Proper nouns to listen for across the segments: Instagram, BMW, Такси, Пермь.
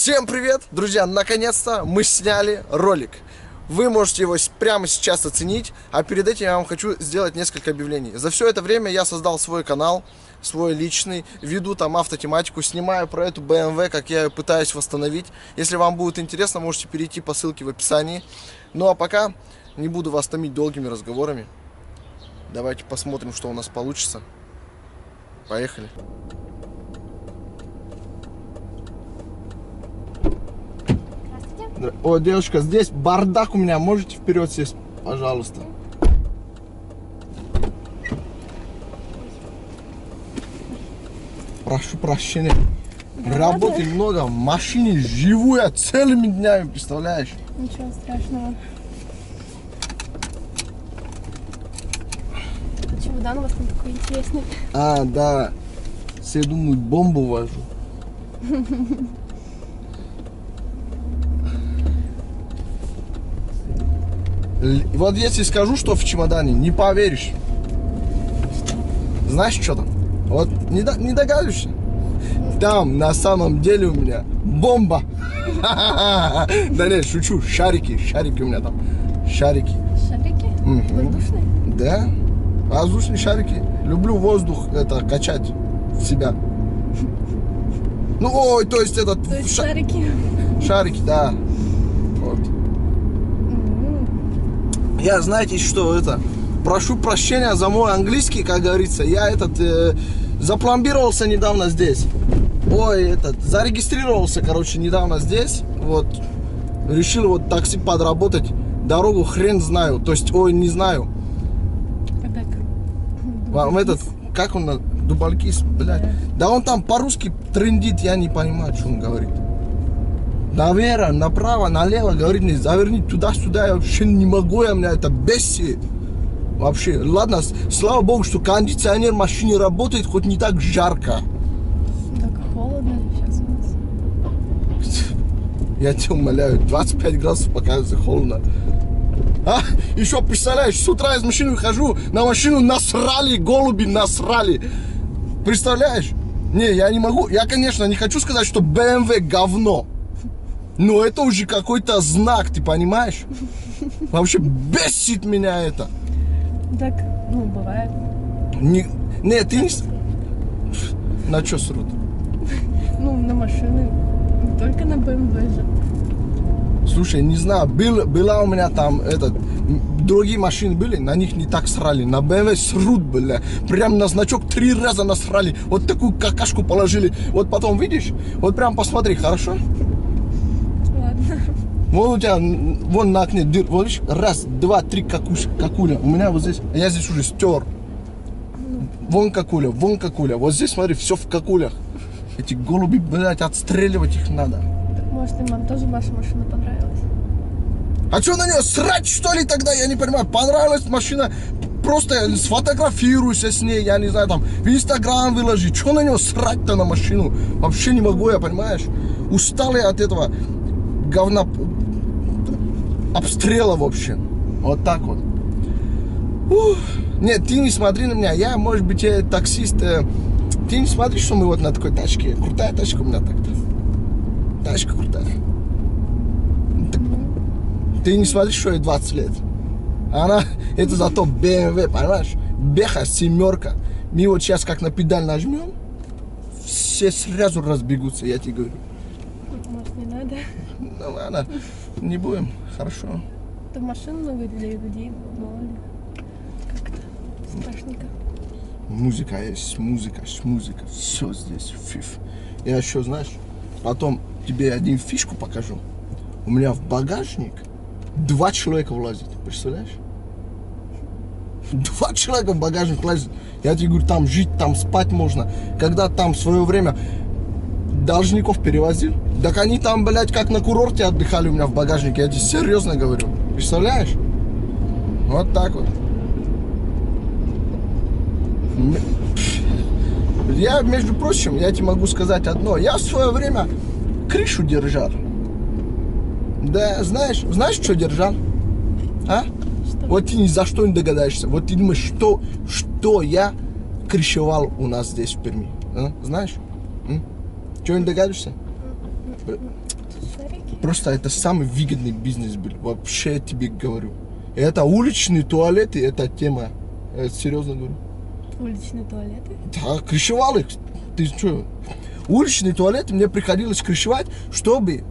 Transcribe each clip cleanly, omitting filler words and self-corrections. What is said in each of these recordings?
Всем привет, друзья! Наконец-то мы сняли ролик. Вы можете его прямо сейчас оценить, а перед этим я вам хочу сделать несколько объявлений. За все это время я создал свой канал, свой личный, веду там автотематику, снимаю про эту BMW, как я ее пытаюсь восстановить. Если вам будет интересно, можете перейти по ссылке в описании. Ну а пока не буду вас томить долгими разговорами. Давайте посмотрим, что у нас получится. Поехали! О, девушка, здесь бардак у меня. Можете вперед сесть, пожалуйста. Прошу прощения. Работы много, в машине живу я целыми днями, представляешь? Ничего страшного. Чемодан у вас там такой интересный. А, да. Все думают, бомбу вожу. Вот если скажу, что в чемодане, не поверишь. Знаешь, что там? Вот не догадываешься? Там на самом деле у меня бомба. Да нет, шучу. Шарики у меня там. Шарики. Шарики? Воздушные? Да. Воздушные шарики. Люблю воздух, это, качать в себя. Ну, ой, то есть этот... Шарики. Шарики, да. Вот. Я, знаете, что это? Прошу прощения за мой английский, как говорится. Я этот запломбировался недавно здесь. Ой, этот зарегистрировался, короче, недавно здесь. Вот решил вот такси подработать. Дорогу хрен знаю, то есть, ой, не знаю. Вам этот, как он, Дубалькис, блядь. Да он там по-русски трындит, я не понимаю, что он говорит. Наверх, направо, налево, говорит мне, заверни туда-сюда, я вообще не могу, я меня это бесит. Вообще, ладно, слава богу, что кондиционер в машине работает, хоть не так жарко. Так холодно сейчас у нас. Я тебя умоляю, 25 градусов показывается холодно. А, еще представляешь, с утра из машины выхожу, на машину насрали, голуби насрали. Представляешь? Не, я не могу, я, конечно, не хочу сказать, что BMW говно. Но это уже какой-то знак, ты понимаешь? Вообще бесит меня это. Так, ну, бывает. Не, ты не... На что срут? Ну, на машины. Не только на BMW же. Слушай, не знаю, была у меня там, этот... Другие машины были, на них не так срали. На BMW срут, бля. Прям на значок 3 раза насрали. Вот такую какашку положили. Вот потом, видишь? Вот прям посмотри, хорошо? Вон у тебя, вон на окне дыр, вот видишь, 1, 2, 3 какуля. У меня вот здесь, я здесь уже стер. Вон какуля, вот здесь, смотри, все в какулях. Эти голуби, блядь, отстреливать их надо. Может, им тоже ваша машина понравилась? А что на нее срать, что ли, тогда, я не понимаю, понравилась машина, просто сфотографируйся с ней, я не знаю, там, в Инстаграм выложи, что на нее срать-то на машину? Вообще не могу, я, понимаешь, устал я от этого говна обстрела, в общем. Вот так вот. Ух. Нет, ты не смотри на меня. Я, может быть, я таксист. Ты не смотри, что мы вот на такой тачке. Крутая тачка у меня так-то. Тачка крутая. Ты не смотри, что ей 20 лет. Она, это зато BMW, понимаешь? Беха, 7. Мы вот сейчас как на педаль нажмем, все сразу разбегутся, я тебе говорю. Может, не надо? Ну ладно, не будем, хорошо. Там машин много для людей, мало ли. Как-то страшненько. Музыка есть, музыка, все здесь, фиф. Я еще, знаешь, потом тебе одну фишку покажу. У меня в багажник 2 человека влазит, представляешь? 2 человека в багажник влазит. Я тебе говорю, там жить, там спать можно. Когда там в свое время должников перевозил, так они там, блядь, как на курорте отдыхали у меня в багажнике. Я тебе серьезно говорю. Представляешь? Вот так вот. Я, между прочим, я тебе могу сказать одно. Я в свое время крышу держал. Да, знаешь, что держал? А? Что? Вот ты ни за что не догадаешься. Вот ты думаешь, что я крышевал у нас здесь в Перми. А? Знаешь? Чего не догадываешься? Просто это самый выгодный бизнес был, вообще я тебе говорю. Это уличные туалеты, это тема, я серьезно говорю. Уличные туалеты? Да, крышевал их, ты что? Уличные туалеты мне приходилось крышевать, чтобы,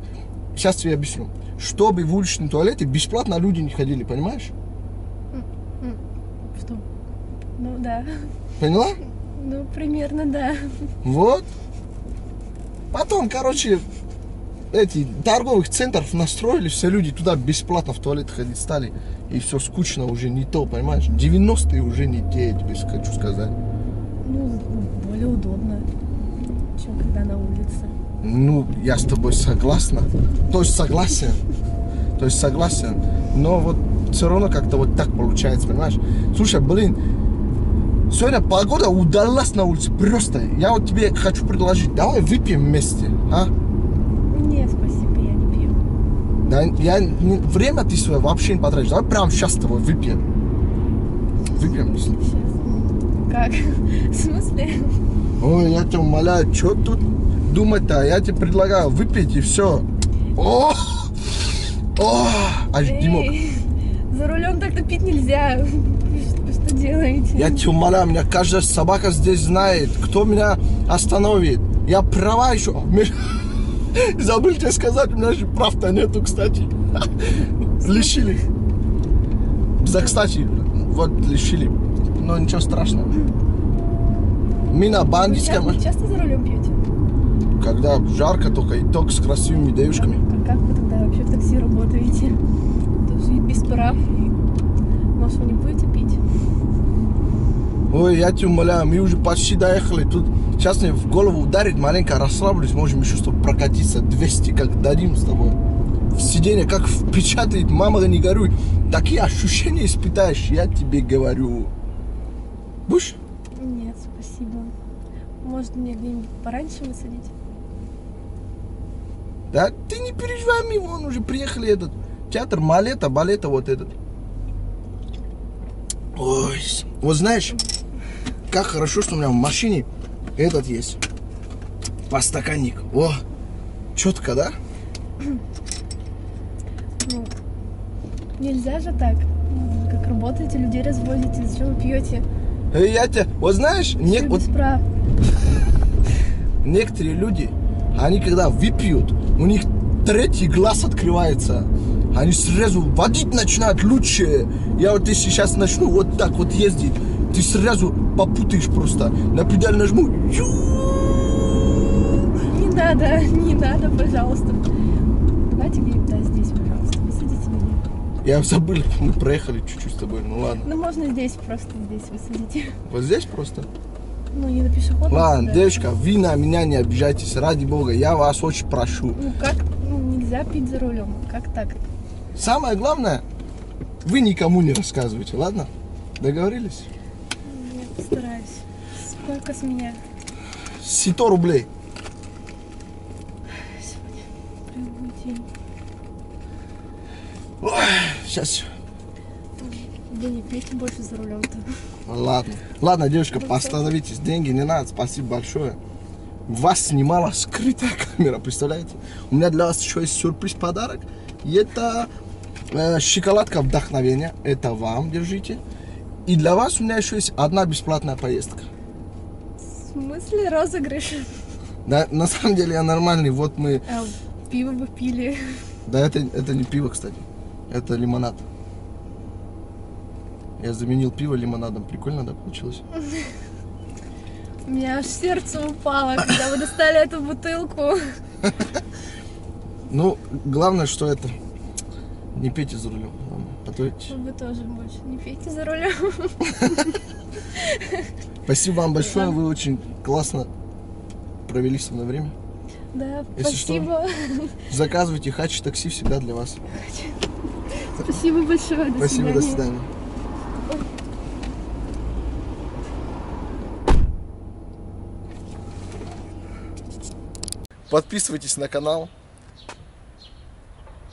сейчас я объясню, чтобы в уличные туалеты бесплатно люди не ходили, понимаешь? Что? Ну да. Поняла? Ну, примерно, да. Вот. Потом, короче, эти торговых центров настроили, все люди туда бесплатно в туалет ходить стали. И все скучно уже не то, понимаешь? 90-е уже не те, я тебе хочу сказать. Ну, более удобно, чем когда на улице. Ну, я с тобой согласна. То есть согласен. То есть согласен. Но вот все равно как-то вот так получается, понимаешь? Слушай, блин, сегодня погода удалась на улице. Просто я вот тебе хочу предложить. Давай выпьем вместе, а? Нет, спасибо, я не пью. Да, я не, время ты свое вообще не потратишь. Давай прямо сейчас с тобой выпьем. Выпьем. Сейчас. Как? В смысле? Ой, я тебя умоляю, что тут думать-то? Я тебе предлагаю выпить и все. О! О! Аж дымок. За рулем так-то пить нельзя. Что делаете? Я тебя умоляю, меня каждая собака здесь знает. Кто меня остановит? Я права еще. Забыл тебе сказать, у меня же прав-то нету, кстати. Лишили. За, кстати, вот лишили. Но ничего страшного. Мы на бандитском... Вы часто за рулем пьете? Когда жарко только, и только с красивыми девушками. Как вы тогда вообще в такси работаете? Тоже и без прав. Может, вы не будете пить? Ой, я тебя умоляю, мы уже почти доехали. Тут сейчас мне в голову ударит, маленько расслаблюсь, можем еще чтобы прокатиться 200, как дадим с тобой. В сиденье как впечатает, мама, не горюй. Такие ощущения испытаешь, я тебе говорю. Будешь? Нет, спасибо. Может, мне где-нибудь пораньше высадить? Да ты не переживай, мимо, он уже приехали, этот театр Малета, балета вот этот. Ой, вот знаешь, как хорошо, что у меня в машине этот есть. Подстаканник. О, четко, да? Ну, нельзя же так. Как работаете, людей разводите, зачем вы пьете? Я тебя, вот знаешь, некоторые люди, они когда выпьют, у них третий глаз открывается. Они сразу водить начинают лучше. Я вот если сейчас начну вот так вот ездить, ты сразу попутаешь просто. На педаль нажму. Не надо, не надо, пожалуйста. Давайте где-нибудь да, здесь, пожалуйста, высадите меня. Я забыл, мы проехали чуть-чуть с тобой, ну ладно. Ну можно здесь, просто здесь высадите. Вот здесь просто? Ну, не на пешеходном. Ладно, девочка, вы на меня не обижайтесь, ради бога, я вас очень прошу. Ну как, ну нельзя пить за рулем, как так? Самое главное, вы никому не рассказывайте, ладно? Договорились? Я постараюсь. Сколько с меня? 100 рублей. Сегодня прямой день. Ой, сейчас. Да не пейте больше за рулем-то. Ладно. Ладно, девушка, остановитесь. Деньги не надо, спасибо большое. Вас снимала скрытая камера, представляете? У меня для вас еще есть сюрприз-подарок. Это шоколадка вдохновения. Это вам, держите. И для вас у меня еще есть одна бесплатная поездка. В смысле розыгрыш? Да, на самом деле я нормальный. Вот мы... пиво бы пили. Да, это не пиво, кстати. Это лимонад. Я заменил пиво лимонадом. Прикольно, да, получилось? У меня аж сердце упало, когда вы достали эту бутылку. Ну, главное, что это, не пейте за рулем. Вы тоже больше не пейте за рулем. Спасибо вам большое, вы очень классно провели со мной время. Да, если спасибо. Что, заказывайте хачи, такси всегда для вас. Спасибо большое, до спасибо, свидания. До свидания. Подписывайтесь на канал.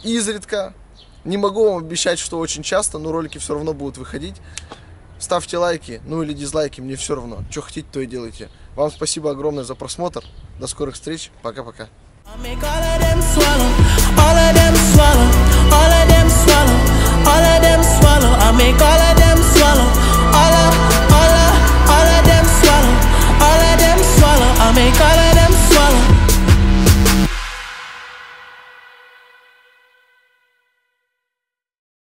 Изредка, не могу вам обещать, что очень часто, но ролики все равно будут выходить. Ставьте лайки, ну или дизлайки, мне все равно. Что хотите, то и делайте. Вам спасибо огромное за просмотр. До скорых встреч. Пока-пока.